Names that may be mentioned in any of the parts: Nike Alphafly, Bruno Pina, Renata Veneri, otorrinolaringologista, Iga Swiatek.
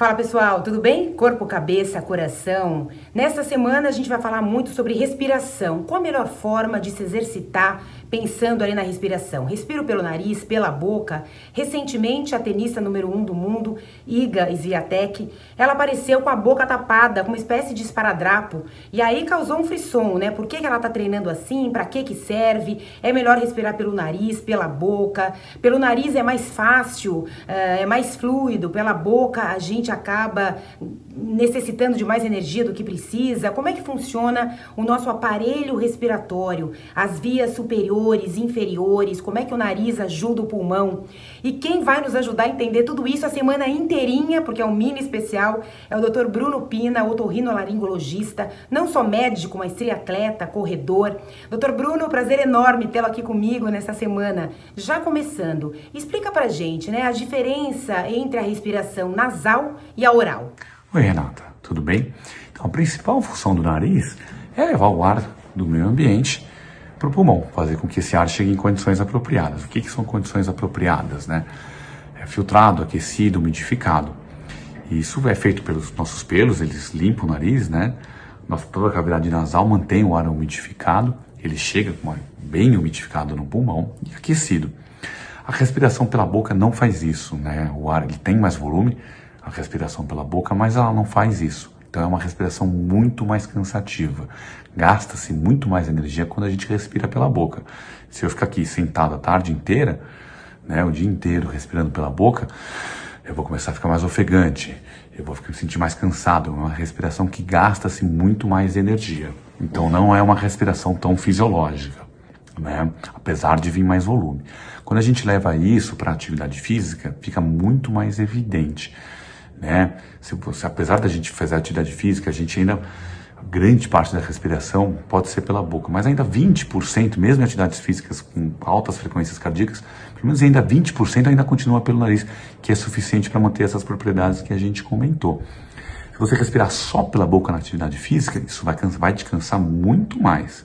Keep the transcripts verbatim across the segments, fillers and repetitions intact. Fala pessoal, tudo bem? Corpo, cabeça, coração. Nesta semana a gente vai falar muito sobre respiração. Qual a melhor forma de se exercitar pensando ali na respiração? Respiro pelo nariz, pela boca. Recentemente a tenista número um do mundo, Iga Swiatek, ela apareceu com a boca tapada, com uma espécie de esparadrapo. E aí causou um frisson, né? Por que que ela tá treinando assim? Pra que que serve? É melhor respirar pelo nariz, pela boca. Pelo nariz é mais fácil, é mais fluido. Pela boca a gente acaba necessitando de mais energia do que precisa. Como é que funciona o nosso aparelho respiratório, as vias superiores, inferiores, como é que o nariz ajuda o pulmão? E quem vai nos ajudar a entender tudo isso a semana inteirinha, porque é um mini especial, é o doutor Bruno Pina, otorrinolaringologista, não só médico, mas triatleta, corredor. doutor Bruno, prazer enorme tê-lo aqui comigo nessa semana. Já começando, explica pra gente, né, a diferença entre a respiração nasal e a oral. Oi Renata, tudo bem? Então a principal função do nariz é levar o ar do meio ambiente para o pulmão, fazer com que esse ar chegue em condições apropriadas. O que que são condições apropriadas, né? É filtrado, aquecido, umidificado. E isso é feito pelos nossos pelos, eles limpam o nariz, né? Nossa, toda a cavidade nasal mantém o ar umidificado, ele chega com o ar bem umidificado no pulmão e aquecido. A respiração pela boca não faz isso, né? O ar ele tem mais volume, a respiração pela boca, mas ela não faz isso. Então é uma respiração muito mais cansativa. Gasta-se muito mais energia quando a gente respira pela boca. Se eu ficar aqui sentado a tarde inteira, né, o dia inteiro respirando pela boca, eu vou começar a ficar mais ofegante, eu vou me sentir mais cansado. É uma respiração que gasta-se muito mais energia. Então não é uma respiração tão fisiológica, né? Apesar de vir mais volume. Quando a gente leva isso para a atividade física, fica muito mais evidente, né? Se você, apesar da gente fazer atividade física, a gente ainda, grande parte da respiração pode ser pela boca, mas ainda vinte por cento, mesmo em atividades físicas com altas frequências cardíacas, pelo menos ainda vinte por cento ainda continua pelo nariz, que é suficiente para manter essas propriedades que a gente comentou. Se você respirar só pela boca na atividade física, isso vai, vai te cansar muito mais.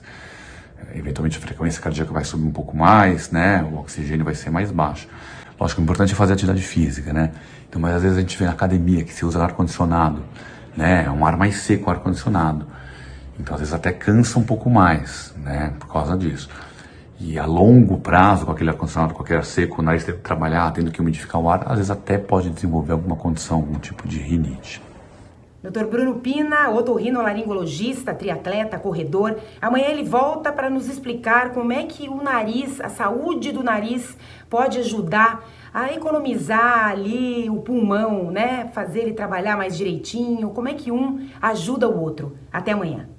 Eventualmente a frequência cardíaca vai subir um pouco mais, né? O oxigênio vai ser mais baixo. Lógico, o importante é fazer atividade física, né? Então, mas às vezes a gente vê na academia que se usa ar-condicionado, né? É um ar mais seco, ar-condicionado. Então, às vezes até cansa um pouco mais, né? Por causa disso. E a longo prazo, com aquele ar-condicionado, com aquele ar seco, o nariz tendo que trabalhar, tendo que umidificar o ar, às vezes até pode desenvolver alguma condição, algum tipo de rinite. doutor Bruno Pina, otorrinolaringologista, triatleta, corredor. Amanhã ele volta para nos explicar como é que o nariz, a saúde do nariz, pode ajudar a economizar ali o pulmão, né? Fazer ele trabalhar mais direitinho. Como é que um ajuda o outro. Até amanhã.